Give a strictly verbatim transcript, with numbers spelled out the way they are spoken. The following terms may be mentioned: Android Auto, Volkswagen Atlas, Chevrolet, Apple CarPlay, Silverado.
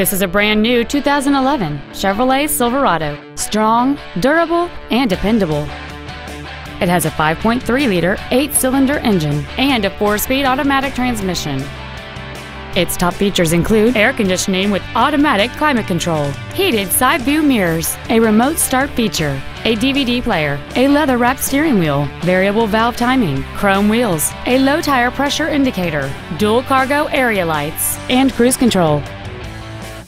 This is a brand new two thousand eleven Chevrolet Silverado. Strong, durable, and dependable. It has a five point three liter eight cylinder engine and a four speed automatic transmission. Its top features include air conditioning with automatic climate control, heated side view mirrors, a remote start feature, a D V D player, a leather-wrapped steering wheel, variable valve timing, chrome wheels, a low tire pressure indicator, dual cargo area lights, and cruise control.